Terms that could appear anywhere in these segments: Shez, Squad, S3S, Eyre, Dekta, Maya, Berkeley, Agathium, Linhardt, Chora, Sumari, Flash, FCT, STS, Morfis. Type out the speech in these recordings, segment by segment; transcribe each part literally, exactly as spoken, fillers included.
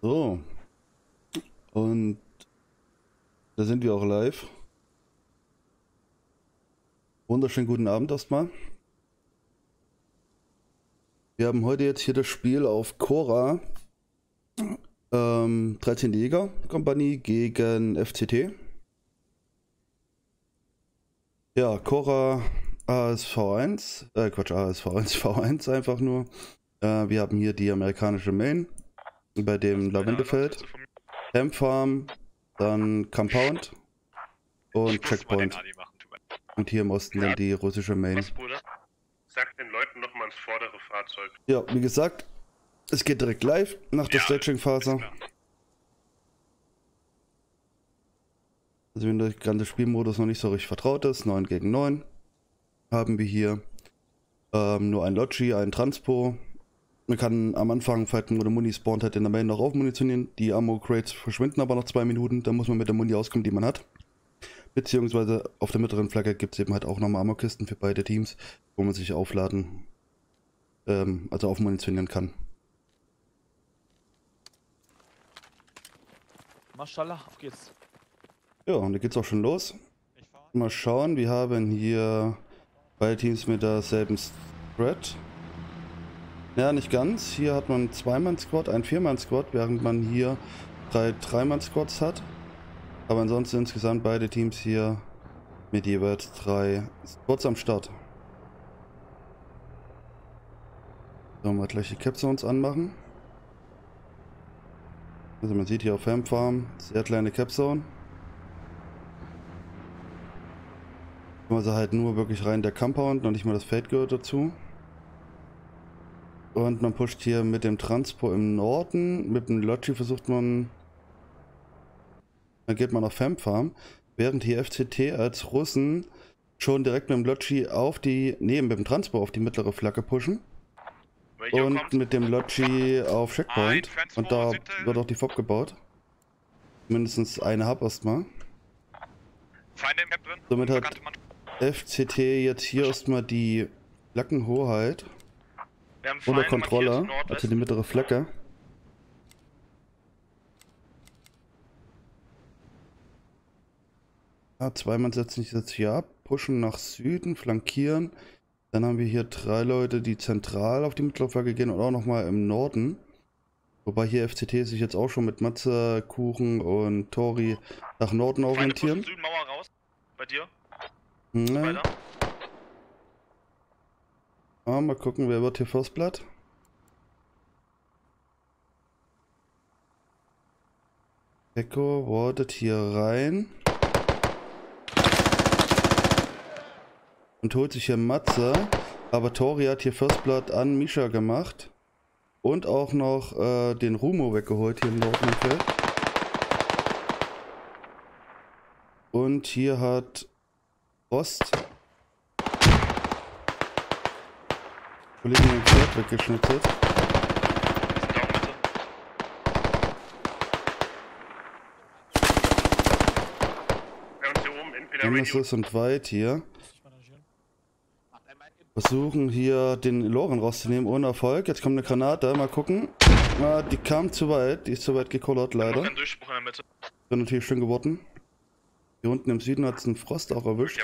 So. Und da sind wir auch live. Wunderschönen guten Abend erstmal. Wir haben heute jetzt hier das Spiel auf Chora. Ähm, dreizehn Jäger Kompanie gegen F C T. Ja, Chora A S V eins. Äh, Quatsch, A S V eins, V eins einfach nur. Äh, wir haben hier die amerikanische Main. Bei dem Lavendelfeld. Camp Farm, dann Compound und Checkpoint. Und hier im Osten dann die russische Main. Sag den Leuten nochmal ins vordere Fahrzeug. Ja, wie gesagt, es geht direkt live nach der Stretching-Phase. Also, wenn der ganze Spielmodus noch nicht so richtig vertraut ist, neun gegen neun haben wir hier ähm, nur ein Logi, ein Transpo. Man kann am Anfang, falls man mit der Muni spawnt hat, in der Main noch aufmunitionieren. Die Ammo-Crates verschwinden aber nach zwei Minuten. Da muss man mit der Muni auskommen, die man hat. Beziehungsweise auf der mittleren Flagge gibt es eben halt auch nochmal Ammo-Kisten für beide Teams, wo man sich aufladen, ähm, also aufmunitionieren kann. Maschallah, auf geht's. Ja, und da geht's auch schon los. Mal schauen, wir haben hier beide Teams mit derselben Spread. Ja, nicht ganz. Hier hat man zwei Mann Squad, ein vier Mann Squad, während man hier drei drei Mann Squads hat. Aber ansonsten insgesamt beide Teams hier mit jeweils drei Squads am Start. Sollen wir gleich die Capzones anmachen. Also man sieht hier auf Hemp Farm sehr kleine Capzone. Also halt nur wirklich rein der Compound, noch nicht mal das Feld gehört dazu. Und man pusht hier mit dem Transpo im Norden, mit dem Logi versucht man, dann geht man auf Fam Farm, während hier F C T als Russen schon direkt mit dem Logi auf die, nee, mit dem Transpo auf die mittlere Flagge pushen und mit dem Logi auf Checkpoint und da wird auch die F O B gebaut. Mindestens eine Hub erstmal. Somit hat F C T jetzt hier erstmal die Flaggenhoheit. Oder Controller, also die mittlere Flagge. Ja, zwei Mann setzen sich jetzt hier ab, pushen nach Süden, flankieren. Dann haben wir hier drei Leute, die zentral auf die mittlere Flagge gehen und auch nochmal im Norden. Wobei hier F C T sich jetzt auch schon mit Matze, Kuchen und Tori nach Norden orientieren. Südmauer raus, bei dir. Nein. Ah, mal gucken, wer wird hier First Blood? Echo wartet hier rein. Und holt sich hier Matze. Aber Tori hat hier First Blood an Misha gemacht. Und auch noch äh, den Rumo weggeholt hier im Norden Feld. Und hier hat Ost Kollegen im Pferd weggeschnittet. Andersus und Weit hier versuchen hier den Loren rauszunehmen, ohne Erfolg. Jetzt kommt eine Granate, mal gucken. Ah, die kam zu weit, die ist zu weit gekollert leider. Bin natürlich schön geworden. Hier unten im Süden hat es einen Frost auch erwischt.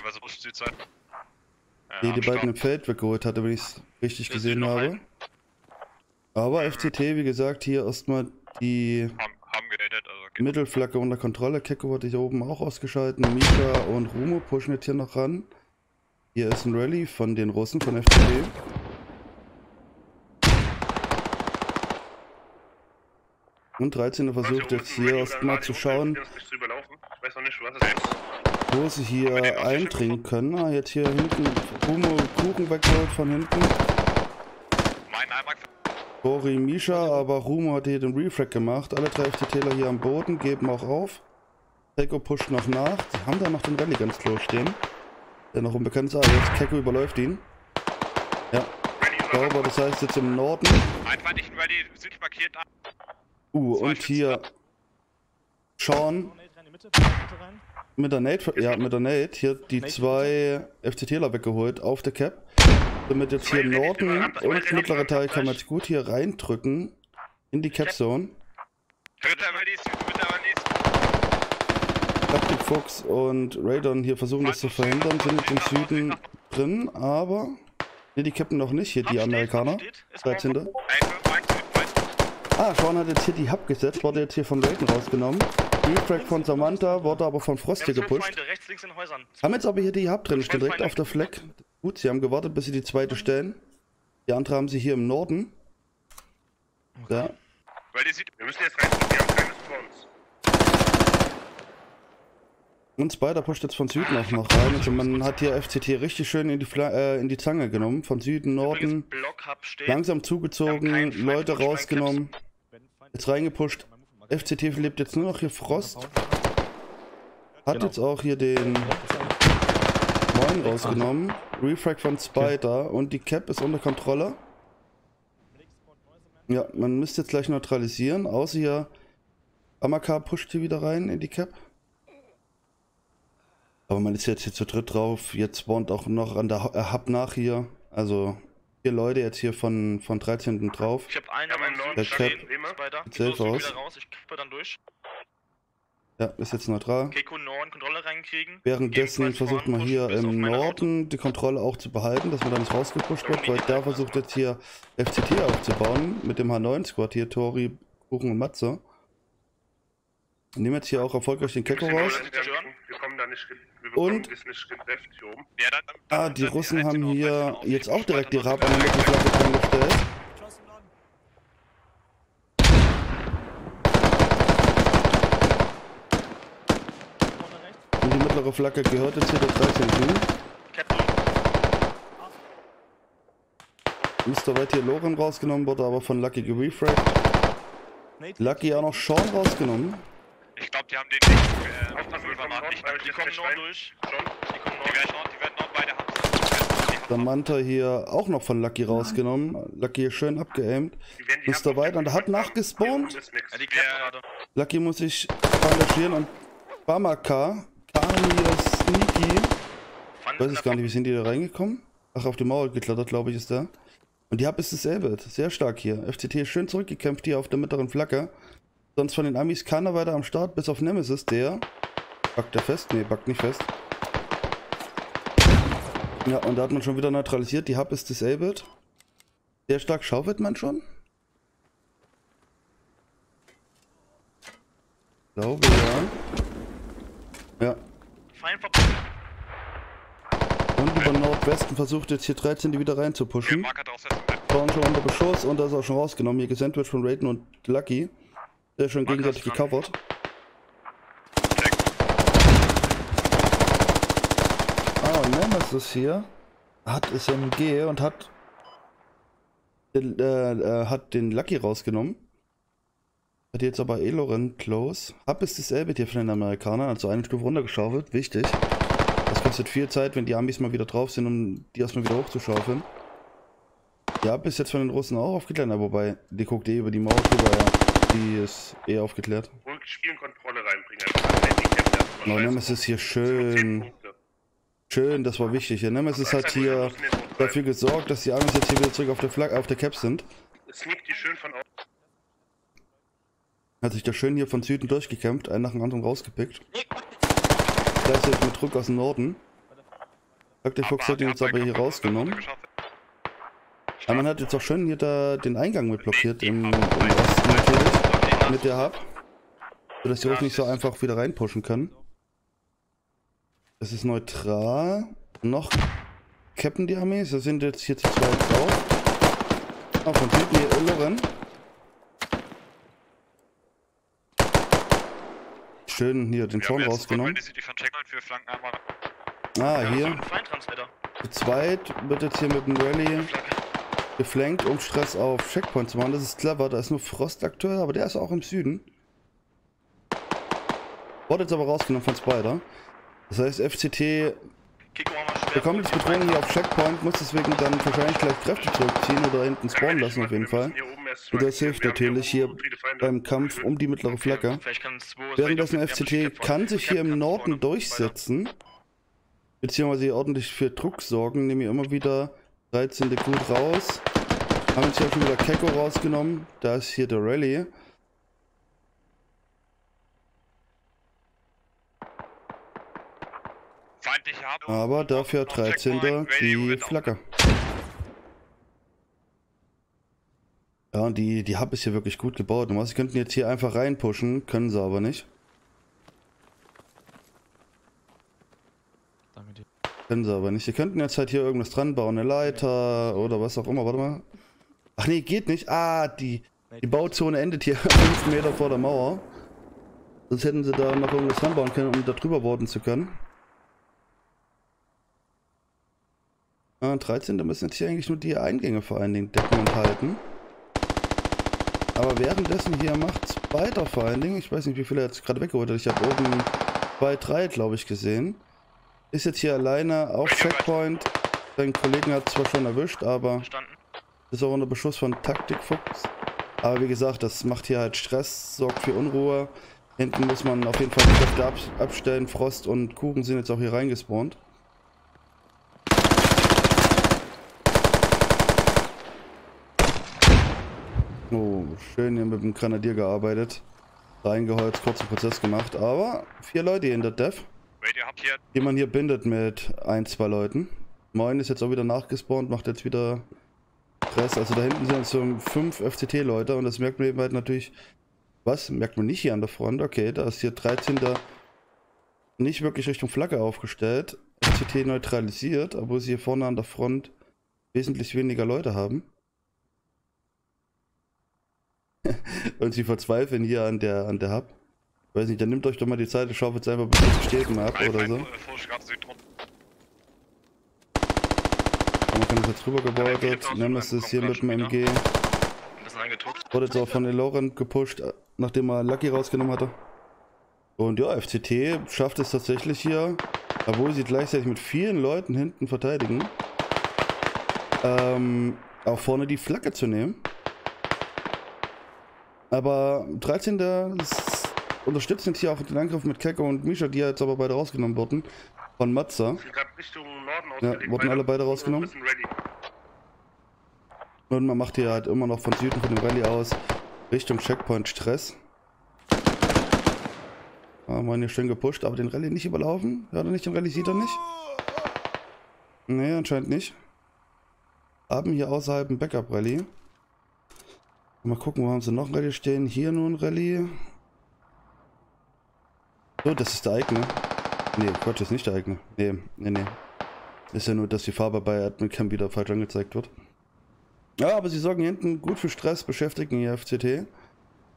Die die beiden im Feld weggeholt hatte, wenn ich es richtig gesehen habe. Aber F C T, wie gesagt, hier erstmal die Mittelflagge unter Kontrolle. Keko wurde hier oben auch ausgeschalten. Mika und Rumo pushen jetzt hier noch ran. Hier ist ein Rally von den Russen, von F C T. Und dreizehner versucht jetzt hier erstmal zu schauen, wo sie hier eindringen können. Ah, jetzt hier hinten Humo Kuchen weggeholt von hinten. Tori Misha, aber Rumo hat hier den Refrag gemacht. Alle drei F C T-ler hier am Boden, geben auch auf. Keko pusht noch nach. Sie haben da noch den Rally ganz klar stehen. Der noch unbekannt ist, aber jetzt Keko überläuft ihn. Ja, sauber, das heißt jetzt im Norden. Uh, und hier Sean. Mit der Nate, ja, mit der Nate, hier die zwei F C T-ler weggeholt auf der Cap. Damit jetzt hier im Norden und mittlere Teil kann man jetzt gut hier reindrücken in die Cap-Zone. Dritter über die Süd, dritter über die Süd. Taktik Fuchs und Raydon hier versuchen das zu verhindern, sind jetzt im Süden drin, aber hier die Captain noch nicht, hier die Amerikaner. Bleibt hinter. Ah, Sean hat jetzt hier die Hub gesetzt, wurde jetzt hier von Raiden rausgenommen. Refrag von Samantha, wurde aber von Frost hier gepusht. Rechts, links in Häusern. Haben jetzt aber hier die Hub drin, stehen direkt auf der Fleck. Gut, sie haben gewartet, bis sie die zweite stellen. Die andere haben sie hier im Norden. Ja. Weil die sieht, wir müssen jetzt rein, die haben keine Spawns. Und Spider pusht jetzt von Süden auch noch rein. Also man hat hier F C T richtig schön in die, Fla äh, in die Zange genommen. Von Süden, Norden. Langsam zugezogen, Leute rausgenommen. Jetzt reingepusht. F C T lebt jetzt nur noch hier Frost. Hat jetzt auch hier den Moin rausgenommen. Refrag von Spider. Und die Cap ist unter Kontrolle. Ja, man müsste jetzt gleich neutralisieren. Außer hier Amaka pusht hier wieder rein in die Cap. Aber man ist jetzt hier zu dritt drauf, jetzt spawnt auch noch an der Hub nach hier, also vier Leute jetzt hier von, von dreizehn drauf. Ich hab einen, aber einen neuen stehen, sieht safe aus. Raus, ich kippe dann durch. Ja, ist jetzt neutral. Keko Norden, Kontrolle reinkriegen. Währenddessen versucht man hier im Norden die Kontrolle auch zu behalten, dass man da nicht rausgepusht wird, weil da versucht jetzt hier F C T aufzubauen mit dem H neun Squad hier, Tori, Kuchen und Matze. Nehmen jetzt hier auch erfolgreich den Keko raus. Und ah, die Russen haben hier jetzt auch direkt die Raab an der Mittelklasse angestellt. Und die mittlere Flagge gehört jetzt hier der dreizehn Juni. Mister White hier Loren rausgenommen, wurde aber von Lucky gerefragt. Lucky auch noch Sean rausgenommen. Ich glaube, die haben den nicht aufpassen übermacht. Die kommen nur durch. Die kommen nur durch. Die werden noch beide haben. Samantha hier auch noch von Lucky rausgenommen. Lucky hier schön abgeaimt. Mister White und hat nachgespawnt. Lucky muss sich bandagieren und Bamaka, Kanius, Sneaky. Ich weiß jetzt gar nicht, wie sind die da reingekommen? Ach, auf die Mauer geklettert, glaube ich, ist der. Und die Hub ist dasselbe. Sehr stark hier. F C T ist schön zurückgekämpft hier auf der mittleren Flagge. Sonst von den Amis keiner weiter am Start, bis auf Nemesis, der... Backt der fest? Ne, backt nicht fest. Ja, und da hat man schon wieder neutralisiert, die Hub ist disabled. Sehr stark schaufelt man schon. Glaube, ja. Ja. Und über Nordwesten versucht jetzt hier dreizehn die wieder rein zu pushen. Vorne schon unter Beschuss und da ist auch schon rausgenommen. Hier gesandwiched von Raiden und Lucky. Der ist schon gegenseitig gecovert. Ah, und Nemesis hier hat S M G und hat den, äh, hat den Lucky rausgenommen. Hat jetzt aber Eloren close. Hub ist dasselbe hier von den Amerikanern, also eine Stufe runtergeschaufelt. Wichtig. Das kostet viel Zeit, wenn die Amis mal wieder drauf sind, um die erstmal wieder hochzuschaufeln. Der Hub ist jetzt von den Russen auch aufgeklärt, wobei die guckt eh über die Mauer drüber, ja. Die ist eh aufgeklärt. Und Spielenkontrolle reinbringen. No, Nemesis hier schön. Schön, das war wichtig. Ja, Nemesis hat hier dafür gesorgt, dass die Amis jetzt hier wieder zurück auf der Flagge, auf der Cap sind. Hat sich da schön hier von Süden durchgekämpft, einen nach dem anderen rausgepickt. Da ist jetzt mit Druck aus dem Norden. Der Fuchs hat ihn jetzt aber hier rausgenommen. Aber man hat jetzt auch schön hier da den Eingang mit blockiert im, im Osten natürlich, mit der Hub, sodass die Russen nicht so einfach wieder reinpushen können. Das ist neutral. Noch cappen die Armees, da sind jetzt hier zu zweit drauf. Ah, von Süden hier Illeren. Schön hier den Zorn rausgenommen. Ah, hier. Zu zweit wird jetzt hier mit dem Rally geflankt, um Stress auf Checkpoint zu machen. Das ist clever, da ist nur Frost aktuell, aber der ist auch im Süden. Wurde jetzt aber rausgenommen von Spider. Das heißt, F C T bekommt jetzt Bedrohung hier auf Checkpoint, muss deswegen dann wahrscheinlich gleich Kräfte zurückziehen oder hinten spawnen lassen auf jeden Fall. Und das hilft natürlich hier beim Kampf um die mittlere Flagge. Währenddessen F C T kann sich hier im Norden durchsetzen, beziehungsweise hier ordentlich für Druck sorgen, nehmen hier immer wieder dreizehn gut raus. Haben jetzt hier schon wieder Keko rausgenommen. Da ist hier der Rally. Aber dafür dreizehn die Flagge. Ja, und die, die Hub ist hier wirklich gut gebaut. Und was, sie könnten jetzt hier einfach reinpushen, können sie aber nicht. Können sie aber nicht. Sie könnten jetzt halt hier irgendwas dran bauen, eine Leiter oder was auch immer. Warte mal. Ach nee, geht nicht. Ah, die, die Bauzone endet hier fünf Meter vor der Mauer. Sonst hätten sie da noch irgendwas dran bauen können, um da drüber boarden zu können. Ah, dreizehn, da müssen jetzt hier eigentlich nur die Eingänge vor allen Dingen decken und halten. Aber währenddessen hier macht's weiter vor allen Dingen. Ich weiß nicht, wie viele er jetzt gerade weggeholt hat. Ich habe oben bei drei, glaube ich, gesehen. Ist jetzt hier alleine auf Checkpoint. Sein Kollegen hat zwar schon erwischt, aber ist auch unter Beschuss von Taktikfuchs. Aber wie gesagt, das macht hier halt Stress, sorgt für Unruhe. Hinten muss man auf jeden Fall die Kräfte ab abstellen. Frost und Kuchen sind jetzt auch hier reingespawnt. Oh, schön hier mit dem Grenadier gearbeitet. Reingeholzt, kurzen Prozess gemacht. Aber vier Leute hier in der Dev. Die man hier bindet mit ein, zwei Leuten. Moin ist jetzt auch wieder nachgespawnt, macht jetzt wieder Stress. Also da hinten sind so fünf F C T-Leute und das merkt man eben halt natürlich. Was? Merkt man nicht hier an der Front? Okay, da ist hier dreizehn da nicht wirklich Richtung Flagge aufgestellt. F C T neutralisiert, obwohl sie hier vorne an der Front wesentlich weniger Leute haben. Und sie verzweifeln hier an der, an der Hub. Weiß nicht, dann nimmt euch doch mal die Zeit, ich schaue jetzt einfach bis zu Stäben ab oder so. Man kann das jetzt rübergebeutet, Nemesis ist hier mit dem M G. Wurde jetzt auch von Eloran gepusht, nachdem er Lucky rausgenommen hatte. Und ja, F C T schafft es tatsächlich hier, obwohl sie gleichzeitig mit vielen Leuten hinten verteidigen, ähm, auch vorne die Flagge zu nehmen. Aber dreizehn unterstützt jetzt hier auch den Angriff mit Kekko und Misha, die jetzt aber beide rausgenommen wurden. Von Matza. Ja, wurden alle beide rausgenommen. Und man macht hier halt immer noch von Süden von dem Rallye aus Richtung Checkpoint Stress. Da haben wir hier schön gepusht, aber den Rallye nicht überlaufen. Hört er nicht, den Rallye sieht er nicht. Ne, anscheinend nicht. Haben hier außerhalb ein Backup-Rallye. Mal gucken, wo haben sie noch ein Rallye stehen. Hier nur ein Rallye. So, oh, das ist der eigene. Ne, Quatsch, das ist nicht der eigene. Ne, ne, ne. Ist ja nur, dass die Farbe bei Admin Camp wieder falsch angezeigt wird. Ja, aber sie sorgen hier hinten gut für Stress, beschäftigen hier F C T.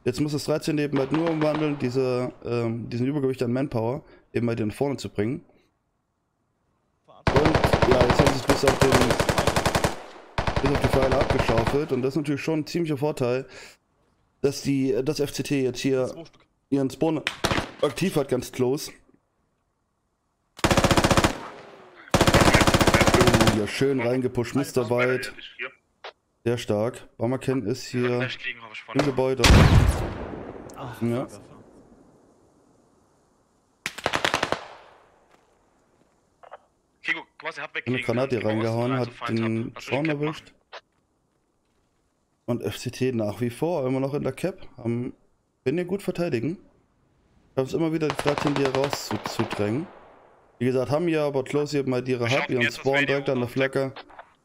Jetzt muss das dreizehn eben halt nur umwandeln, diese, ähm, diesen Übergewicht an Manpower eben halt hier nach vorne zu bringen. Und ja, jetzt haben sie es bis auf, den, bis auf die Pfeile abgeschaufelt. Und das ist natürlich schon ein ziemlicher Vorteil, dass die, das F C T jetzt hier ihren Spawn aktiv hat, ganz close. Oh, ja, schön reingepusht, Mister White. Sehr stark. Bommerken ist hier im Gebäude. Ja. Eine Granate hier reingehauen, hat den Schaum erwischt. Und F C T nach wie vor immer noch in der Cap. Am, wenn ihr gut verteidigen. Ich habe es immer wieder gefragt, die hier rauszudrängen. Wie gesagt, haben ja aber Close eben halt ihre Hub, ihren Spawn direkt an der Flagge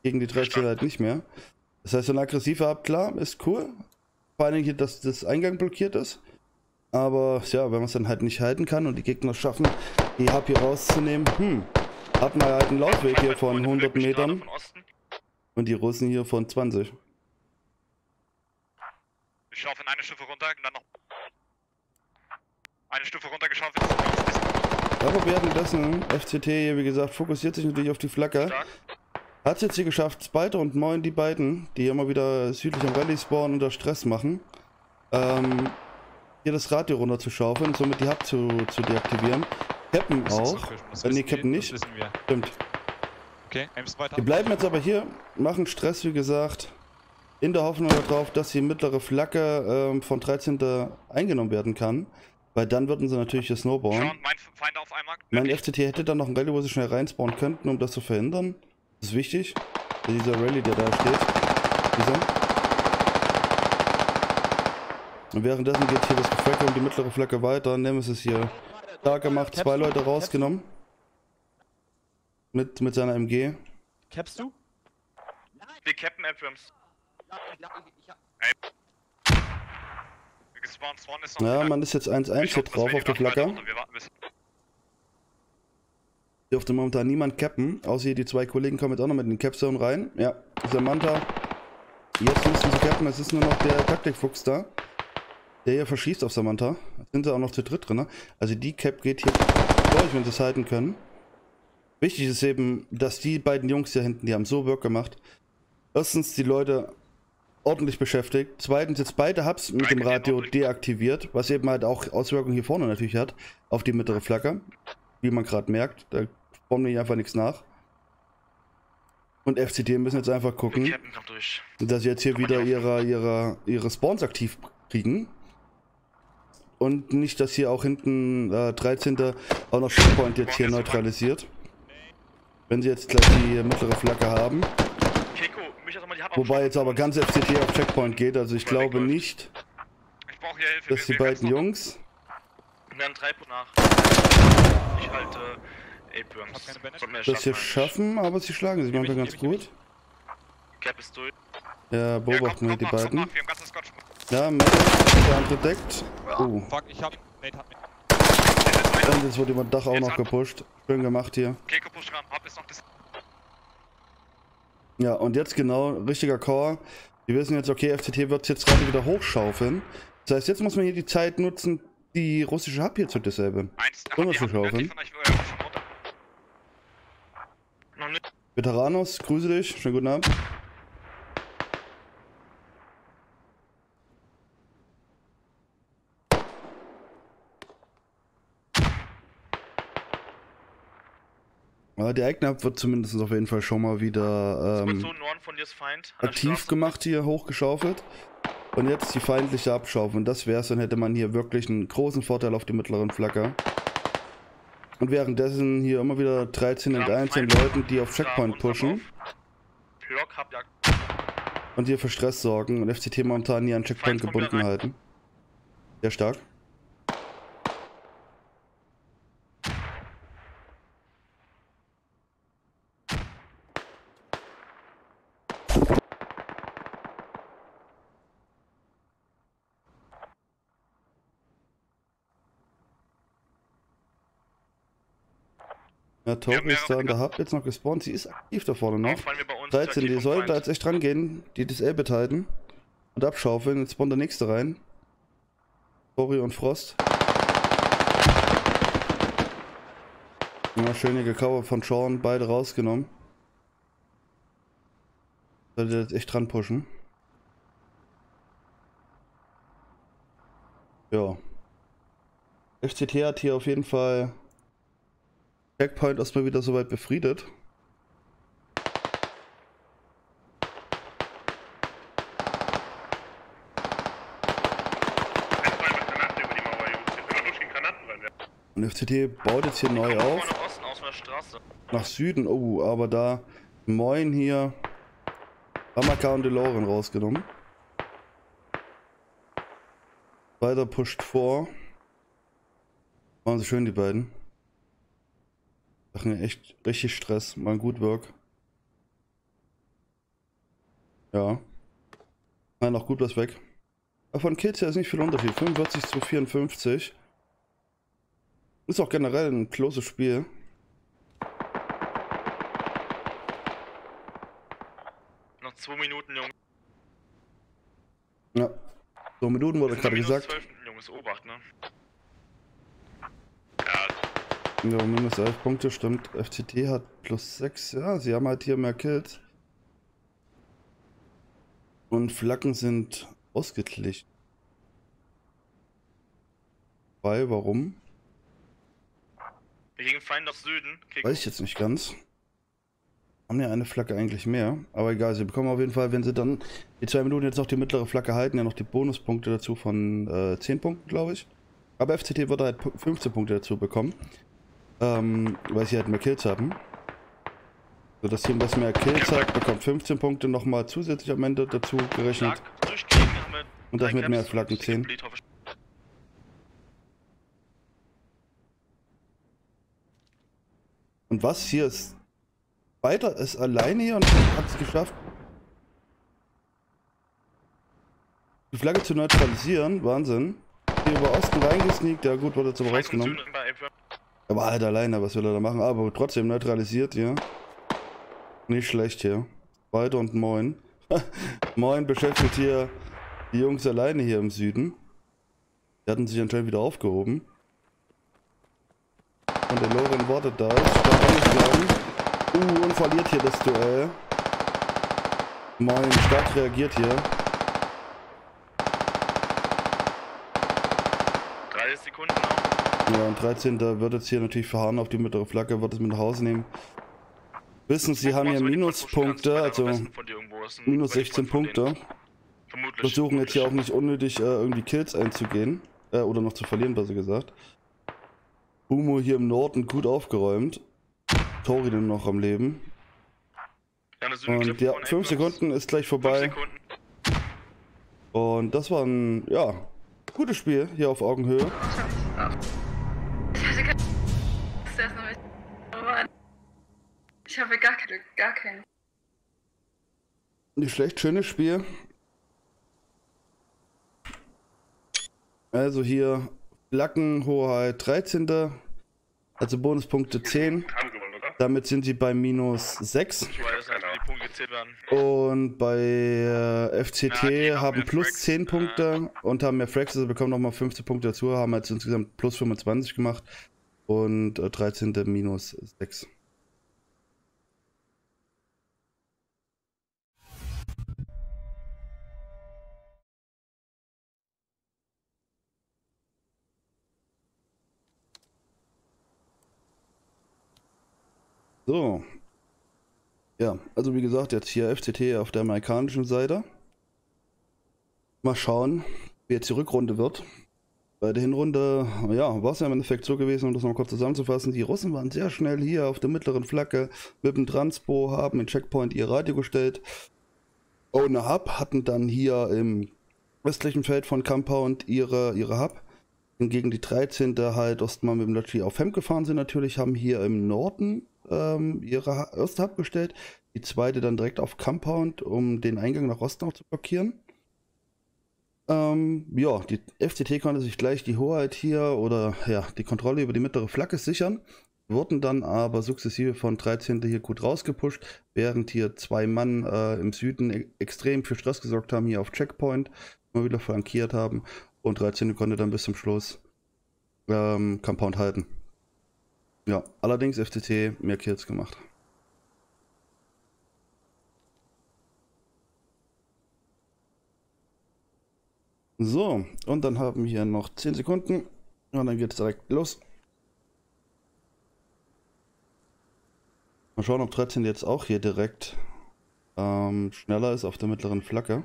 gegen die dreizehn halt nicht mehr. Das heißt, so ein aggressiver Hub, klar, ist cool. Vor allen Dingen hier, dass das Eingang blockiert ist. Aber ja, wenn man es dann halt nicht halten kann und die Gegner schaffen, die Hub hier rauszunehmen, hm, hat man halt einen Laufweg hier von hundert Metern und die Russen hier von zwanzig. Wir schaffen eine Stufe runter und dann noch. Eine Stufe runtergeschaut wird. Aber währenddessen, F C T hier, wie gesagt, fokussiert sich natürlich auf die Flagge. Hat es jetzt hier geschafft, Spider und Moin, die beiden, die immer wieder südlich am Rallye spawnen, unter Stress machen, ähm, hier das Rad hier runterzuschaufeln und somit die Hub zu, zu deaktivieren. Captain auch. Äh, nee, Captain nicht. Stimmt. Okay, die bleiben jetzt aber hier, machen Stress, wie gesagt, in der Hoffnung darauf, dass die mittlere Flagge ähm, von dreizehn eingenommen werden kann. Weil dann würden sie natürlich hier snowballen. Mein F C T hätte dann noch ein Rallye, wo sie schnell reinspawnen könnten, um das zu verhindern. Das ist wichtig. Dieser Rallye, der da steht. Dieser. Und währenddessen geht hier das Geflecke um die mittlere Flagge weiter. Nemesis hier stark gemacht, zwei Leute rausgenommen. Mit, mit seiner M G. Cappst du? Nein. Wir cappen Abrams. Ja, ja, ich hab... Ja, man ist jetzt eins eins hier drauf auf der Flagge. Dürfte momentan niemand cappen, außer hier die zwei Kollegen kommen jetzt auch noch mit den Capzone rein. Ja, Samantha. Jetzt müssen sie cappen, es ist nur noch der Taktikfuchs da. Der hier verschießt auf Samantha. Jetzt sind sie auch noch zu dritt drin. Ne? Also die Cap geht hier durch, wenn sie es halten können. Wichtig ist eben, dass die beiden Jungs hier hinten, die haben so Work gemacht. Erstens die Leute ordentlich beschäftigt. Zweitens jetzt beide Hubs mit dem Radio deaktiviert, was eben halt auch Auswirkungen hier vorne natürlich hat, auf die mittlere Flagge. Wie man gerade merkt, da kommen wir einfach nichts nach. Und F C T müssen jetzt einfach gucken, dass sie jetzt hier wieder ihre, ihre, ihre Spawns aktiv kriegen. Und nicht, dass hier auch hinten äh, dreizehnte auch noch Shippoint jetzt hier neutralisiert. Wenn sie jetzt gleich die mittlere Flagge haben. Wobei jetzt aber ganz F C T auf Checkpoint geht, also ich glaube nicht, dass die beiden Jungs... das hier schaffen, aber sie schlagen sich manchmal ganz gut. Ja, beobachten wir die beiden. Ja, Mate ist unterdeckt. Oh. Und jetzt wird über das Dach auch noch gepusht. Schön gemacht hier. Ja, und jetzt genau, richtiger Core. Wir wissen jetzt, okay, F C T wird jetzt gerade wieder hochschaufeln. Das heißt, jetzt muss man hier die Zeit nutzen, die russische Hub hier zu disablen. Ohne zu schaufeln. Veteranos, grüße dich. Schönen guten Abend. Der eigene Hub wird zumindest auf jeden Fall schon mal wieder ähm, aktiv gemacht, hier hochgeschaufelt. Und jetzt die feindliche Abschaufeln. Das wär's, dann hätte man hier wirklich einen großen Vorteil auf die mittleren Flagge. Und währenddessen hier immer wieder dreizehn und einzehn Leuten, die auf Checkpoint pushen. Und hier für Stress sorgen und F C T momentan hier an Checkpoint gebunden halten. Sehr stark. Ja, Tobi ist da in der Hub jetzt noch gespawnt. Sie ist aktiv da vorne noch. dreizehn, die sollte da jetzt echt rangehen, die das Elbit halten und abschaufeln. Jetzt spawnt der nächste rein. Tori und Frost. Ja, schöne Gecovert von Sean, beide rausgenommen. Sollte jetzt echt dran pushen. Ja. F C T hat hier auf jeden Fall Checkpoint erstmal wieder soweit befriedet. Und F C T baut jetzt hier neu auf. Nach Süden, oh, aber da Moin hier Ramaka und DeLorean rausgenommen. Weiter pusht vor. Machen sie schön die beiden. Machen echt richtig Stress, mal gut Work. Ja. Nein, noch gut was weg. Aber von Kills her ist nicht viel Unterschied. fünfundvierzig zu vierundfünfzig. Ist auch generell ein closes Spiel. Noch zwei Minuten, Jungs. Ja. So Minuten wurde gerade gesagt. zwölf Minuten, Jungs, Obacht, ne? Ja, minus elf Punkte, stimmt. F C T hat plus sechs. Ja, sie haben halt hier mehr Kills. Und Flaggen sind ausgeglichen. Weil, warum? Wir gingen Feind nach Süden. Kick. Weiß ich jetzt nicht ganz. Haben ja eine Flagge eigentlich mehr. Aber egal, sie bekommen auf jeden Fall, wenn sie dann die zwei Minuten jetzt noch die mittlere Flagge halten, ja noch die Bonuspunkte dazu von äh, zehn Punkten, glaube ich. Aber F C T wird halt fünfzehn Punkte dazu bekommen, ähm, weil sie halt mehr Kills haben. So, das Team, was mehr Kills hat, bekommt fünfzehn Punkte nochmal zusätzlich am Ende dazu gerechnet. Und das mit mehr Flaggen zehn. Und was hier ist weiter ist alleine hier und hat es geschafft, die Flagge zu neutralisieren. Wahnsinn. Hier über Osten reingesneakt. Ja gut, wurde zum rausgenommen. Er war halt alleine, was will er da machen? Aber trotzdem neutralisiert, ja. Nicht schlecht hier. Weiter und moin. Moin beschäftigt hier die Jungs alleine hier im Süden. Die hatten sich anscheinend wieder aufgehoben. Und der Loren wartet da. Uh, und verliert hier das Duell. Moin, Stadt reagiert hier. dreißig Sekunden noch. Ja, und dreizehn Da wird jetzt hier natürlich verharren auf die mittlere Flagge, wird es mit nach Hause nehmen. Wissen Sie, haben hier Minuspunkte, also minus sechzehn Punkte. Versuchen jetzt hier auch nicht unnötig äh, irgendwie Kills einzugehen. Äh, oder noch zu verlieren, besser gesagt. Humo hier im Norden gut aufgeräumt. Tori dann noch am Leben. Und ja, fünf Sekunden ist gleich vorbei. Und das war ein, ja, gutes Spiel hier auf Augenhöhe. Ich habe gar keinen. Gar kein. Nicht schlecht, schönes Spiel. Also hier Flaggenhoheit dreizehn. Also Bonuspunkte zehn. Damit sind sie bei minus sechs. Und bei äh, F C T ja, haben plus zehn Punkte und haben mehr Frags, also bekommen nochmal fünfzehn Punkte dazu, haben jetzt insgesamt plus fünfundzwanzig gemacht und äh, dreizehn minus sechs. So, ja, also wie gesagt, jetzt hier F C T auf der amerikanischen Seite. Mal schauen, wie jetzt die Rückrunde wird. Bei der Hinrunde, ja, war es ja im Endeffekt so gewesen, um das noch kurz zusammenzufassen. Die Russen waren sehr schnell hier auf der mittleren Flagge mit dem Transpo, haben den Checkpoint ihr Radio gestellt. Ohne Hub hatten dann hier im westlichen Feld von Compound ihre, ihre Hub. Hingegen die dreizehnte halt erstmal mit dem Latschi auf Hemp gefahren sind natürlich, haben hier im Norden ihre erste Hub gestellt, die zweite dann direkt auf Compound, um den Eingang nach Osten auch zu blockieren. Ähm, ja, die F C T konnte sich gleich die Hoheit hier oder ja, die Kontrolle über die mittlere Flagge sichern, wurden dann aber sukzessive von dreizehn hier gut rausgepusht, während hier zwei Mann äh, im Süden e extrem für Stress gesorgt haben, hier auf Checkpoint, immer wieder flankiert haben und dreizehn konnte dann bis zum Schluss ähm, Compound halten. Ja, allerdings F C T mehr Kills gemacht. So, und dann haben wir hier noch zehn Sekunden und dann geht es direkt los. Mal schauen, ob dreizehn jetzt auch hier direkt ähm, schneller ist auf der mittleren Flagge.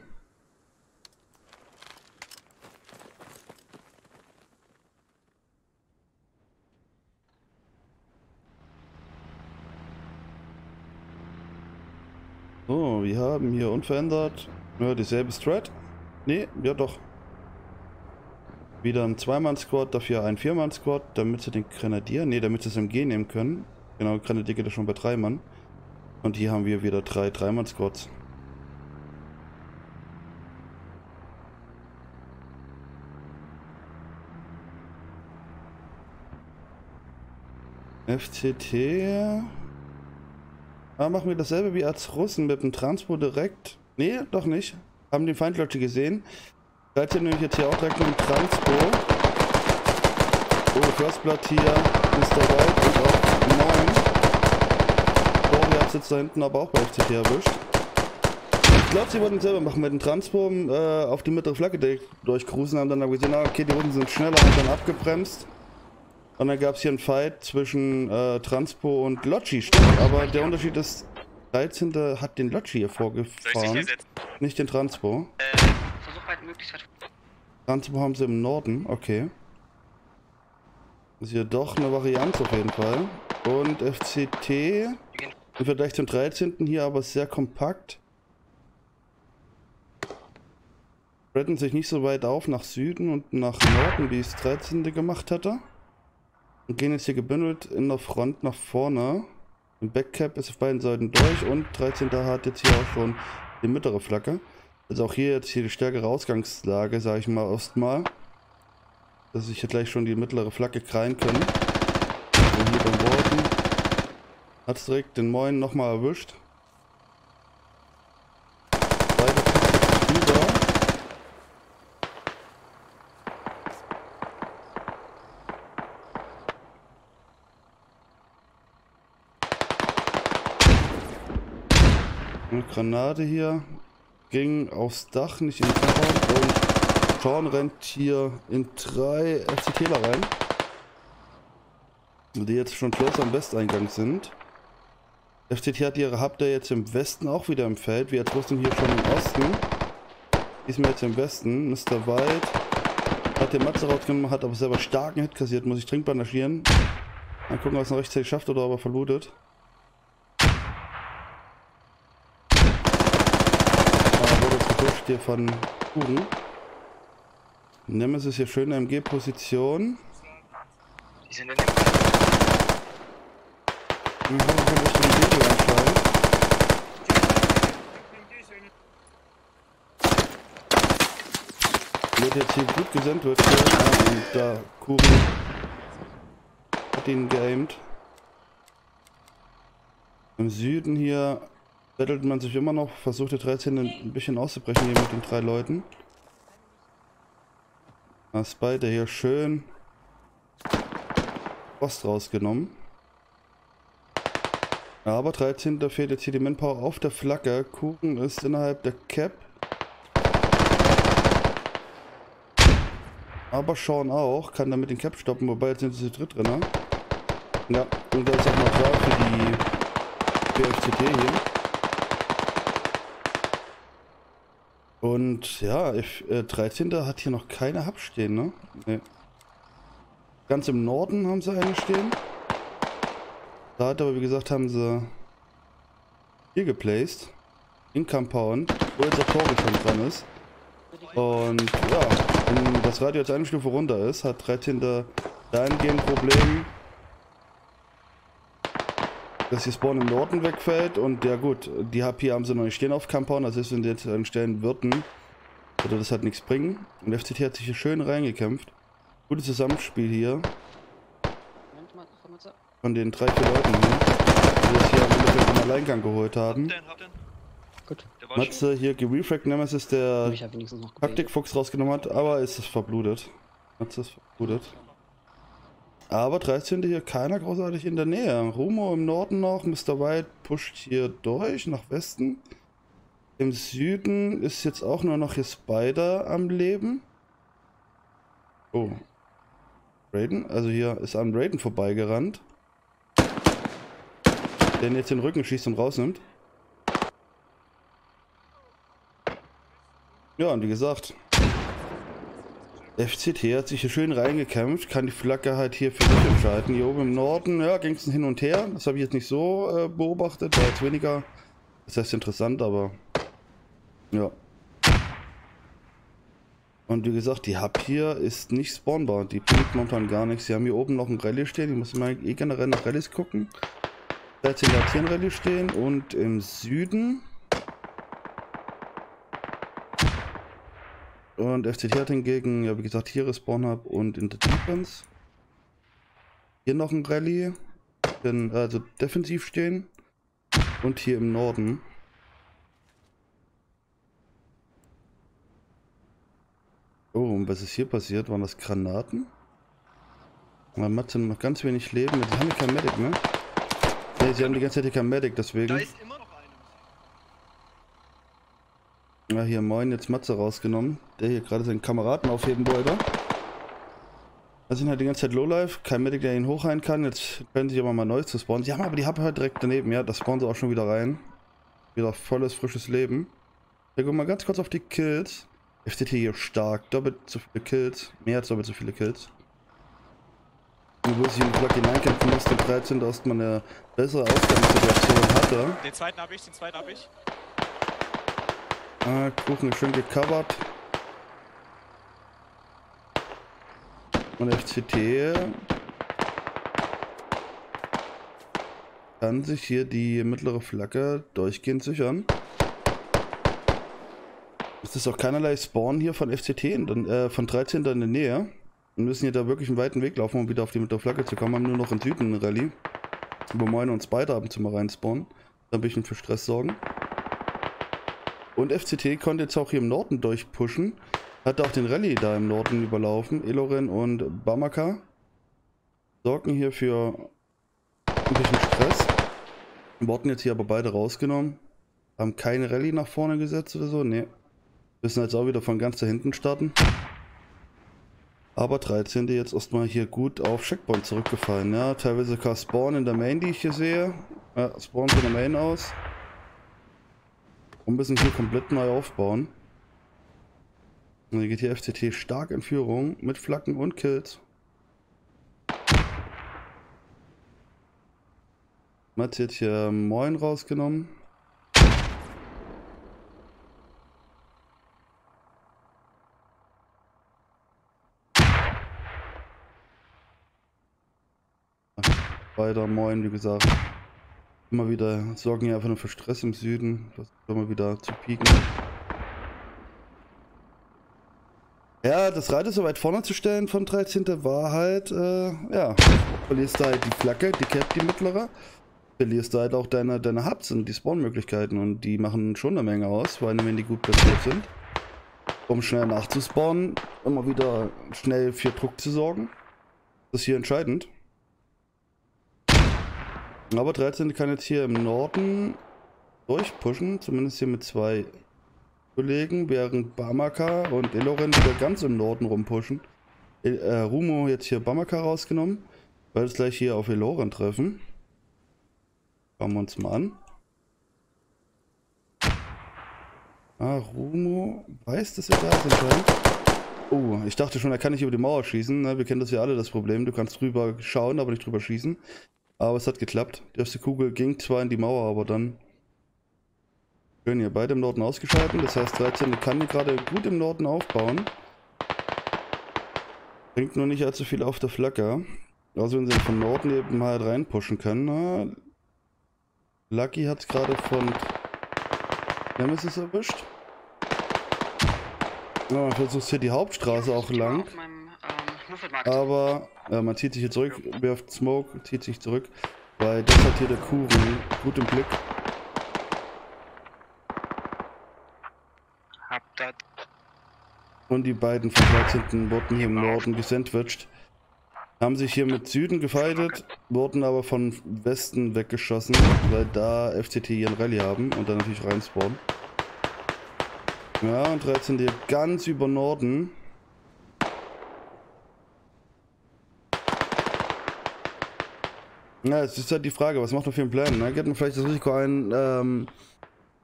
So, wir haben hier unverändert, ja, dieselbe Strat. Ne, ja doch. Wieder ein zwei Mann Squad, dafür ein vier Mann Squad, damit sie den Grenadier, ne, damit sie das M G nehmen können. Genau, Grenadier geht ja schon bei drei Mann. Und hier haben wir wieder drei drei Mann Squads. F C T... Ah, machen wir dasselbe wie als Russen mit dem Transpo direkt. Nee, doch nicht. Haben den Feindlatschi gesehen. Seid ihr nämlich jetzt hier auch direkt mit dem Transpo. Oh, First Blood hier. Mister White und auch neun. Chora hat jetzt da hinten aber auch bei F C T erwischt. Ich glaube, sie wollten selber machen mit dem Transpo äh, auf die mittlere Flagge direkt durchcruisen. Haben dann gesehen, ah, okay, die Runden sind schneller und dann abgebremst. Und dann gab es hier einen Fight zwischen äh, Transpo und Latschi, stimmt, aber der Unterschied ist, dreizehn hat den Latschi hier vorgefahren, nicht den Transpo. Äh, versuch halt möglichst weit. Transpo haben sie im Norden, okay. Ist hier doch eine Varianz auf jeden Fall. Und F C T im Vergleich zum dreizehn hier aber sehr kompakt. Spreaden sich nicht so weit auf nach Süden und nach Norden, wie es dreizehn gemacht hatte. Und gehen jetzt hier gebündelt in der Front nach vorne. Ein Backcap ist auf beiden Seiten durch und dreizehn da hat jetzt hier auch schon die mittlere Flagge. Also auch hier jetzt hier die stärkere Ausgangslage, sage ich mal, erstmal. Dass ich hier gleich schon die mittlere Flagge kreien kann. Und hier beim Worten hat es direkt den Moin nochmal erwischt. Granate hier ging aufs Dach, nicht in den Koffer, und Chora rennt hier in drei F C T'ler rein, die jetzt schon close am Westeingang sind. F C T hat ihre Hub jetzt im Westen auch wieder im Feld, wir rüsten hier schon im Osten, diesmal jetzt im Westen. Mister White hat den Matze rausgenommen, hat aber selber starken Hit kassiert, muss ich dringend bandagieren. Dann gucken, ob es noch rechtzeitig schafft oder aber verlootet. Hier von Kuchen. Nemesis ist hier schön M G-Position. Die sind in dem wird jetzt hier gut gesendet, wird hier. Ah, und da Kuchen hat ihn geaimt. Im Süden hier bettelt man sich immer noch, versucht der dreizehn ein bisschen auszubrechen hier mit den drei Leuten. Ah, Spider hier schön Post rausgenommen. Aber dreizehn, da fehlt jetzt hier die Manpower auf der Flagge. Kuchen ist innerhalb der Cap. Aber Sean auch, kann damit den Cap stoppen, wobei jetzt sind sie zu dritt drin. Ja, und da ist auch noch klar für die F C T hier. Und ja, ich, äh, dreizehn hat hier noch keine Hub stehen, ne? Nee. Ganz im Norden haben sie eine stehen. Da hat aber, wie gesagt, haben sie hier geplaced. In Compound, wo jetzt der Torgestand dran ist. Und ja, wenn das Radio jetzt eine Stufe runter ist, hat dreizehn da dahingehend Probleme, dass die Spawn im Norden wegfällt, und ja gut, die H P haben sie noch nicht stehen auf Compound, also wenn sie jetzt an Stellen würden, würde das halt nichts bringen. Und der F C T hat sich hier schön reingekämpft. Gutes Zusammenspiel hier von den drei, vier Leuten hier, die das hier am Ende im Alleingang geholt haben. Gut. Matze hier gerefragt, Nemesis, der Taktikfuchs rausgenommen hat, aber ist es verblutet. Matze ist verblutet. Aber dreizehn hier keiner großartig in der Nähe. Rumo im Norden noch, Mister White pusht hier durch nach Westen. Im Süden ist jetzt auch nur noch hier Spider am Leben. Oh. Raiden, also hier ist am Raiden vorbeigerannt. Der jetzt den Rücken schießt und rausnimmt. Ja, und wie gesagt, F C T hat sich hier schön reingekämpft, kann die Flagge halt hier für sich entscheiden. Hier oben im Norden, ja, ging es hin und her. Das habe ich jetzt nicht so äh, beobachtet, war jetzt weniger. Das heißt interessant, aber ja. Und wie gesagt, die Hub hier ist nicht spawnbar. Die bringt momentan gar nichts. Sie haben hier oben noch ein Rallye stehen. Ich muss mal eh generell nach Rallyes gucken. dreizehn hat hier ein Rallye stehen und im Süden. Und F C T hat hingegen, ja, wie gesagt, hier Respawn Hub und in der Defense. Hier noch ein Rallye. Bin, also defensiv stehen. Und hier im Norden. Oh, und was ist hier passiert? Waren das Granaten? Mein Matze noch ganz wenig Leben. Jetzt haben wir kein Medic, ne? Ne, sie haben die ganze Zeit kein Medic, deswegen. Da ist immer noch Ja, hier moin, jetzt Matze rausgenommen, der hier gerade seinen Kameraden aufheben wollte. Da sind halt die ganze Zeit Lowlife, kein Medic, der ihn hochrein kann. Jetzt können sich aber mal neu zu spawnen. Sie haben aber die Hub halt direkt daneben, ja, das spawnen sie auch schon wieder rein. Wieder volles, frisches Leben. Wir gucken mal ganz kurz auf die Kills. F C T hier stark, doppelt so viele Kills, mehr als doppelt so viele Kills. Und wo sie in den Block hineinkämpfen musste, dreizehn, dass man eine bessere Ausgangssituation hatte. Den zweiten habe ich, den zweiten habe ich. Ah, Kuchen ist schön gecovert. Und F C T kann sich hier die mittlere Flagge durchgehend sichern. Es ist auch keinerlei Spawn hier von F C T, in, äh, von dreizehn in der Nähe. Wir müssen hier da wirklich einen weiten Weg laufen, um wieder auf die mittlere Flagge zu kommen. Wir haben nur noch in Süden eine Rallye, wo Moin und Spider ab und zu mal rein spawnen. Dann ein bisschen für Stress sorgen. Und F C T konnte jetzt auch hier im Norden durchpushen. Hatte auch den Rallye da im Norden überlaufen. Eloren und Bamaka sorgen hier für ein bisschen Stress. Wir wurden jetzt hier aber beide rausgenommen. Haben keine Rallye nach vorne gesetzt oder so. Ne. Müssen jetzt auch wieder von ganz da hinten starten. Aber dreizehn jetzt erstmal hier gut auf Checkpoint zurückgefallen. Ja, teilweise sogar Spawn in der Main, die ich hier sehe. Ja, Spawn von der Main aus. Und müssen hier komplett neu aufbauen. Und hier geht hier F C T stark in Führung mit Flaggen und Kills. Man hat jetzt hier Moin rausgenommen. Weiter Moin, wie gesagt. Immer wieder sorgen hier einfach nur für Stress im Süden. Das immer wieder zu pieken. Ja, das Reiter so weit vorne zu stellen von dreizehn war halt, äh, ja, du verlierst da halt die Flagge, die Cap, die mittlere. Du verlierst da halt auch deine, deine Hubs und die Spawnmöglichkeiten und die machen schon eine Menge aus, vor allem wenn die gut platziert sind. Um schnell nachzuspawnen, immer wieder schnell für Druck zu sorgen. Das ist hier entscheidend. Aber dreizehn kann jetzt hier im Norden durchpushen, zumindest hier mit zwei Kollegen, während Bamaka und Eloren wieder ganz im Norden rumpushen. El, äh, Rumo jetzt hier Bamaka rausgenommen, weil wir gleich hier auf Eloren treffen. Schauen wir uns mal an. Ah, Rumo weiß, dass wir da sind. Oh, ich dachte schon, er kann nicht über die Mauer schießen. Ne? Wir kennen das ja alle, das Problem. Du kannst drüber schauen, aber nicht drüber schießen. Aber es hat geklappt. Die erste Kugel ging zwar in die Mauer, aber dann... Schön hier, beide im Norden ausgeschalten. Das heißt, dreizehn kann gerade gut im Norden aufbauen. Bringt nur nicht allzu viel auf der Flagge. Also wenn sie von Norden eben halt reinpushen können. Na, Lucky hat es gerade von Nemesis erwischt. Ja, man versucht hier die Hauptstraße auch lang. Aber äh, man zieht sich hier zurück, wirft Smoke, zieht sich zurück, weil das hat hier der Kuchen gut im Blick. Und die beiden von dreizehn wurden hier im Norden gesandwicht, haben sich hier mit Süden gefeitet, wurden aber von Westen weggeschossen, weil da F C T hier ein Rallye haben und dann natürlich reinspawnen. Ja, und dreizehn hier ganz über Norden. Ja, es ist halt die Frage, was macht man für einen Plan? Ne? Geht man vielleicht das Risiko ein, ähm,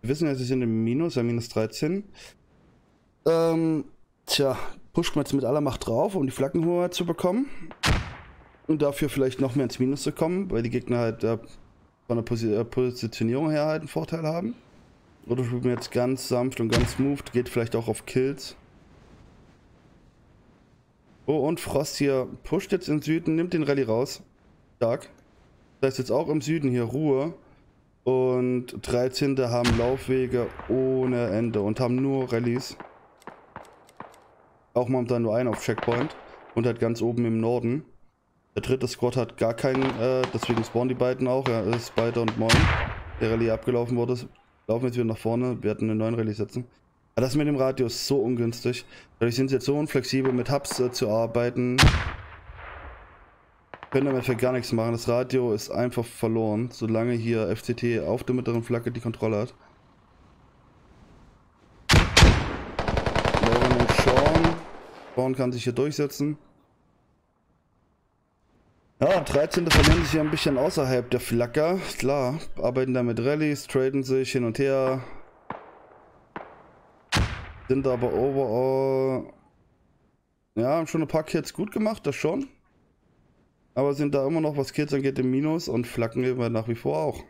wir wissen ja, es ist in dem Minus, ja, minus dreizehn. Ähm, tja, pusht man jetzt mit aller Macht drauf, um die Flaggenhoheit zu bekommen. Und dafür vielleicht noch mehr ins Minus zu kommen, weil die Gegner halt äh, von der Posi äh, Positionierung her halt einen Vorteil haben. Oder spielt man jetzt ganz sanft und ganz smooth, geht vielleicht auch auf Kills. Oh, und Frost hier pusht jetzt in den Süden, nimmt den Rallye raus. Stark. Das heißt jetzt auch im Süden hier Ruhe und dreizehn haben Laufwege ohne Ende und haben nur Rallyes. Auch momentan nur einen auf Checkpoint und halt ganz oben im Norden. Der dritte Squad hat gar keinen, äh, deswegen spawnen die beiden auch, ja, Spider und Moin. Der Rallye abgelaufen wurde, laufen jetzt wieder nach vorne, wir hatten einen neuen Rallye setzen. Aber das mit dem Radius ist so ungünstig, dadurch sind sie jetzt so unflexibel mit Hubs äh, zu arbeiten. Können wir für gar nichts machen. Das Radio ist einfach verloren, solange hier F C T auf der mittleren Flagge die Kontrolle hat. Lauren und Sean. Sean kann sich hier durchsetzen. Ja, dreizehn verlieren sich hier ein bisschen außerhalb der Flagge. Klar, arbeiten da mit Rallyes, traden sich hin und her. Sind aber overall... Ja, haben schon ein paar Kills gut gemacht, das schon. Aber sind da immer noch, was Kills angeht, im Minus und Flaggen wir nach wie vor auch.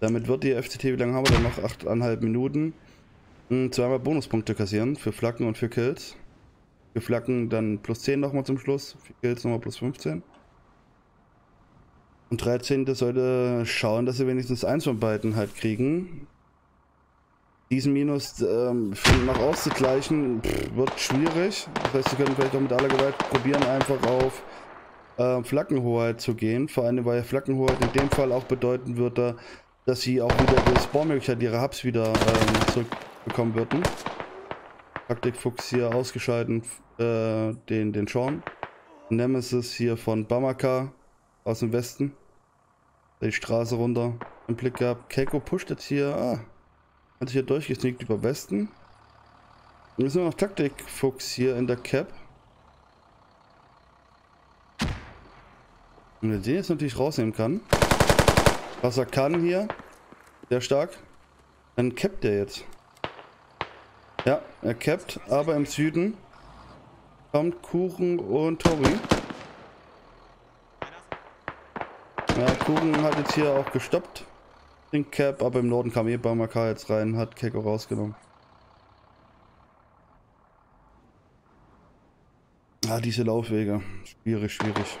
Damit wird die F C T, wie lange haben wir denn noch? acht Komma fünf Minuten. Zweimal Bonuspunkte kassieren für Flaggen und für Kills. Für Flaggen dann plus zehn nochmal zum Schluss, für Kills nochmal plus fünfzehn. Und dreizehn sollte schauen, dass sie wenigstens eins von beiden halt kriegen. Diesen Minus ähm, noch auszugleichen, pff, wird schwierig. Das heißt, sie können vielleicht auch mit aller Gewalt probieren, einfach auf äh, Flaggenhoheit zu gehen. Vor allem, weil Flaggenhoheit in dem Fall auch bedeuten würde, dass sie auch wieder die Spawnmöglichkeit ihrer Hubs wieder ähm, zurückbekommen würden. Taktikfuchs hier ausgeschalten, äh, den, den Chorn. Nemesis hier von Bamaka aus dem Westen. Die Straße runter im Blick gehabt. Keiko pusht jetzt hier. Ah. Hat sich hier durchgesneakt über Westen. Und jetzt nur noch Taktikfuchs hier in der Cap. Und wenn den jetzt natürlich rausnehmen kann. Was er kann hier. Sehr stark. Dann cappt er jetzt. Ja, er cappt. Aber im Süden kommt Kuchen und Tori. Ja, Kuchen hat jetzt hier auch gestoppt. Den Cap, aber im Norden kam eh Bamaka jetzt rein, hat Keko rausgenommen. Ah, diese Laufwege. Schwierig, schwierig.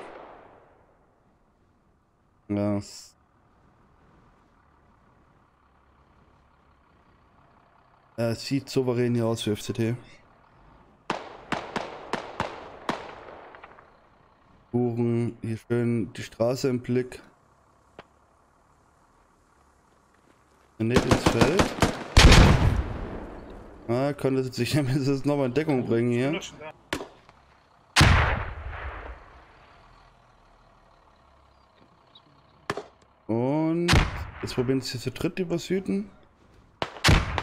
Ja. Äh, sieht souverän hier aus für F C T. Buchen, hier schön die Straße im Blick. Nicht ins Feld. Ah, könnte sich jetzt nochmal in Deckung bringen hier. Und jetzt probieren sie zu dritt über Süden.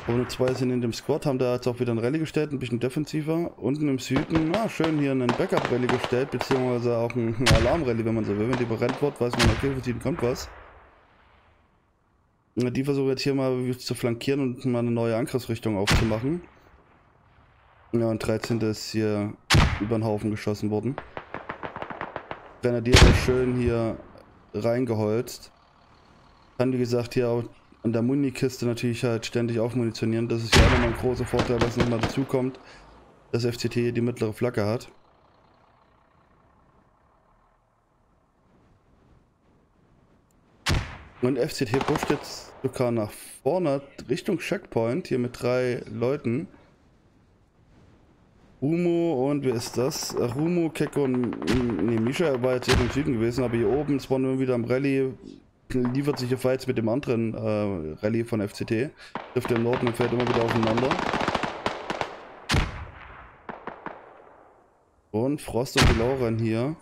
Ohne zwei sind in dem Squad, haben da jetzt auch wieder ein Rallye gestellt, ein bisschen defensiver. Unten im Süden, ah, schön hier einen Backup-Rallye gestellt, beziehungsweise auch ein Alarm-Rallye, wenn man so will. Wenn die überrennt wird, weiß man, okay, für Süden kommt was. Die versuchen jetzt hier mal zu flankieren und mal eine neue Angriffsrichtung aufzumachen. Ja, und dreizehn ist hier über den Haufen geschossen worden. Grenadier ist schön hier reingeholzt. Kann, wie gesagt, hier auch an der Munikiste natürlich halt ständig aufmunitionieren. Das ist ja auch nochmal ein großer Vorteil, was nochmal dazu kommt, dass F C T hier die mittlere Flagge hat. Und F C T pusht jetzt sogar nach vorne Richtung Checkpoint, hier mit drei Leuten. Rumo und wer ist das? Rumo, Keko und nee, Misha war jetzt hier im Süden gewesen, aber hier oben zwar nur wieder am Rallye, liefert sich hier Fights mit dem anderen äh, Rallye von F C T. Trifft im Norden und fällt immer wieder aufeinander. Und Frost und die Lauren hier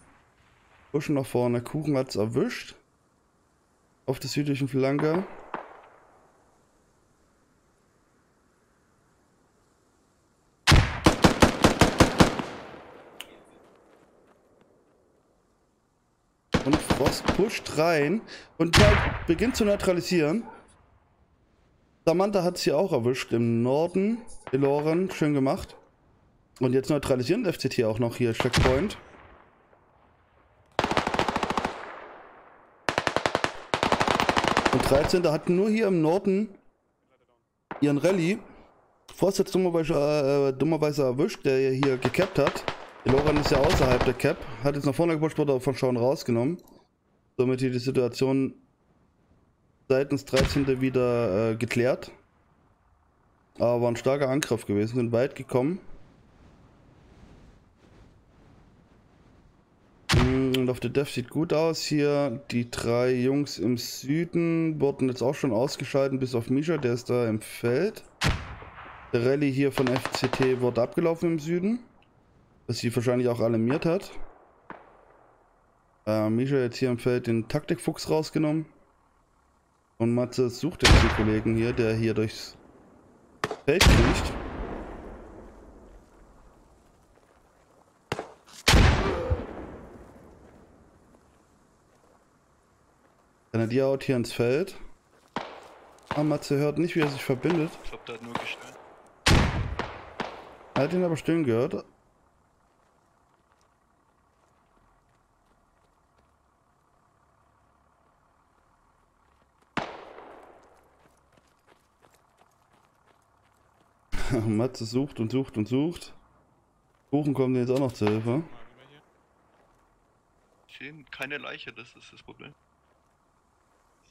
pushen nach vorne, Kuchen hat's erwischt. Auf der südlichen Flanke. Und Frost pusht rein und beginnt zu neutralisieren. Samantha hat sie auch erwischt im Norden. Eloren, schön gemacht. Und jetzt neutralisieren F C T auch noch hier Checkpoint. Und dreizehn hat nur hier im Norden ihren Rallye. Frost jetzt dummerweise, äh, dummerweise erwischt, der hier gecapped hat. Der Loran ist ja außerhalb der Cap. Hat jetzt nach vorne gepusht, wurde von Schauen rausgenommen. Somit hier die Situation seitens dreizehn wieder äh, geklärt. Aber war ein starker Angriff gewesen, sind weit gekommen. Und auf der Dev sieht gut aus hier. Die drei Jungs im Süden wurden jetzt auch schon ausgeschaltet, bis auf Misha, der ist da im Feld. Der Rallye hier von F C T wurde abgelaufen im Süden, was sie wahrscheinlich auch alarmiert hat. Äh, Misha jetzt hier im Feld den Taktikfuchs rausgenommen. Und Matze sucht jetzt den Kollegen hier, der hier durchs Feld kriecht. Die haut hier ins Feld. Aber Matze hört nicht, wie er sich verbindet. Ich glaube, der hat nur gestöhnt. Er hat ihn aber stöhnen gehört. Matze sucht und sucht und sucht. Kuchen kommt jetzt auch noch zur Hilfe. Keine Leiche, das ist das Problem.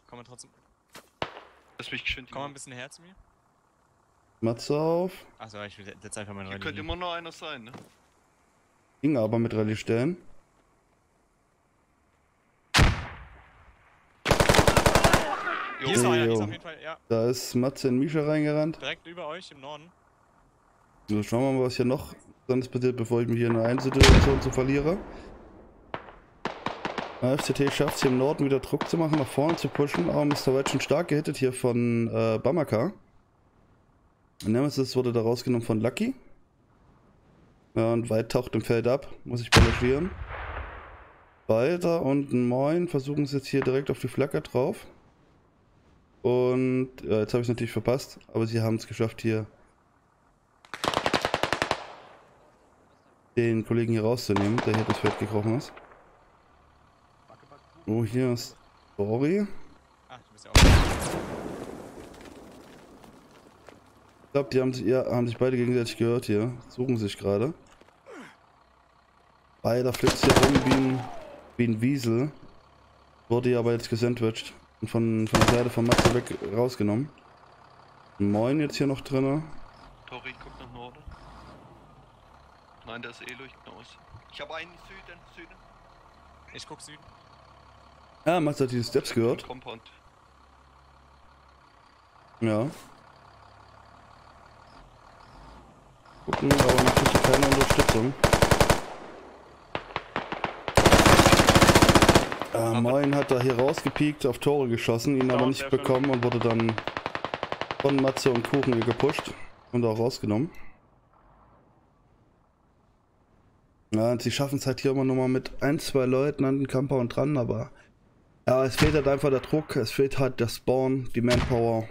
Komm mal trotzdem. Lass mich geschwind. Komm mal ein bisschen her zu mir. Matze auf. Achso, ich will jetzt einfach mal rein. Hier könnte immer noch einer sein, ne? Ging aber mit Rallye stellen. Hier ist noch einer, hier ist auf jeden Fall, ja. Da ist Matze in Mischa reingerannt. Direkt über euch im Norden. So, schauen wir mal, was hier noch sonst passiert, bevor ich mich hier in eine Einsituation zu verliere. F C T schafft es hier im Norden wieder Druck zu machen, nach vorne zu pushen. Aber Mister White schon stark gehittet hier von äh, Bamaka. Nemesis wurde da rausgenommen von Lucky. Ja, und White taucht im Feld ab, muss ich belagieren. Walter und Moin versuchen es jetzt hier direkt auf die Flagge drauf. Und ja, jetzt habe ich es natürlich verpasst, aber sie haben es geschafft, hier den Kollegen hier rauszunehmen, der hier das Feld gekrochen ist. Oh, hier ist Story. Ach, du bist ja auch. Ich glaube, die haben sich, ja, haben sich beide gegenseitig gehört hier. Suchen sich gerade. Beider flitzt hier rum wie ein, wie ein Wiesel. Wurde hier aber jetzt gesandwiched und von, von der Seite von Matze weg rausgenommen. Moin jetzt hier noch drinne. Tori, guck nach Norden. Nein, der ist eh durchgenaus. Ich habe einen Süden, Süden. Ich guck Süden. Ja, Max hat diese Steps gehört. Compound. Ja. Gucken, aber natürlich keine Unterstützung. Äh, Moin hat da hier rausgepiekt, auf Tore geschossen, ihn aber nicht bekommen und wurde dann von Matze und Kuchen hier gepusht und auch rausgenommen. Ja, und sie schaffen es halt hier immer nochmal mit ein, zwei Leuten an den Compound dran, aber ja, es fehlt halt einfach der Druck, es fehlt halt der Spawn, die Manpower.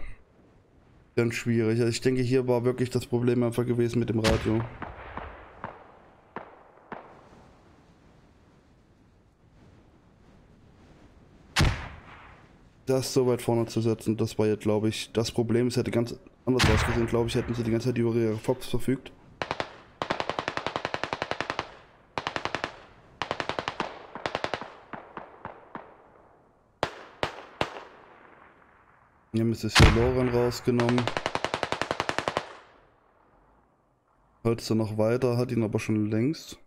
Ganz schwierig. Also ich denke, hier war wirklich das Problem einfach gewesen mit dem Radio. Das so weit vorne zu setzen, das war jetzt, glaube ich, das Problem. Es hätte ganz anders ausgesehen, glaube ich, hätten sie die ganze Zeit über ihre Fox verfügt. Wir haben jetzt hier Loren rausgenommen. Hört er noch weiter, hat ihn aber schon längst.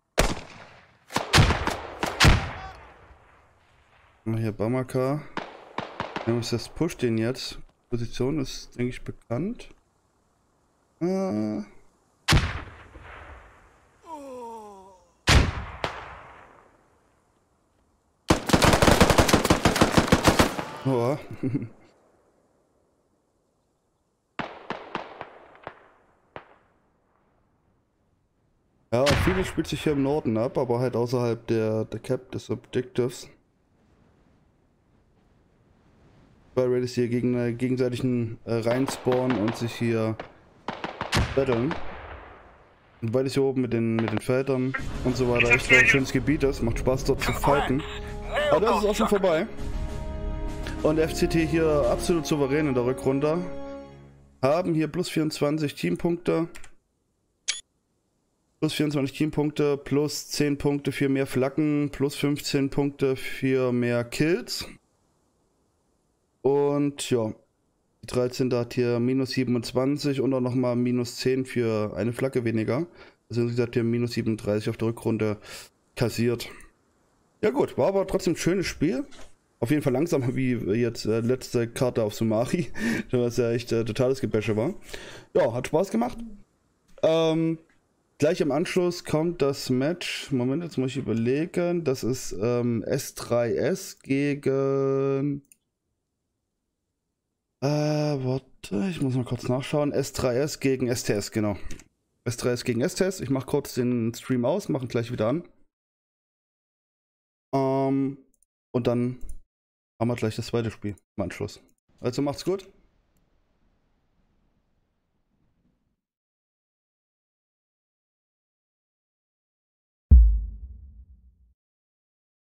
Hier Bamaka. Wir haben jetzt pusht den jetzt. Position ist, denke ich, bekannt. Ah. Oh. Ja, vieles spielt sich hier im Norden ab, aber halt außerhalb der, der Cap des Objectives. Bei Raid ist hier gegen äh, gegenseitigen äh, reinspawnen und sich hier battlen. Und weil es hier oben mit den, mit den Feldern und so weiter echt ein schönes Gebiet ist, macht Spaß dort zu fighten. Aber das ist auch schon vorbei. Und F C T hier absolut souverän in der Rückrunde. Haben hier plus vierundzwanzig Teampunkte. Plus vierundzwanzig Teampunkte, plus zehn Punkte für mehr Flaggen, plus fünfzehn Punkte für mehr Kills. Und ja, die dreizehn hat hier minus siebenundzwanzig und auch nochmal minus zehn für eine Flagge weniger. Also insgesamt hier minus siebenunddreißig auf der Rückrunde kassiert. Ja gut, war aber trotzdem ein schönes Spiel. Auf jeden Fall langsamer wie jetzt äh, letzte Karte auf Sumari, was ja echt äh, totales Gebäsche war. Ja, hat Spaß gemacht. Ähm... Gleich im Anschluss kommt das Match, Moment, jetzt muss ich überlegen, das ist ähm, S drei S gegen, äh, warte, ich muss mal kurz nachschauen, S drei S gegen S T S, genau, S drei S gegen S T S, ich mache kurz den Stream aus, mache ihn gleich wieder an, ähm, und dann haben wir gleich das zweite Spiel im Anschluss, also macht's gut.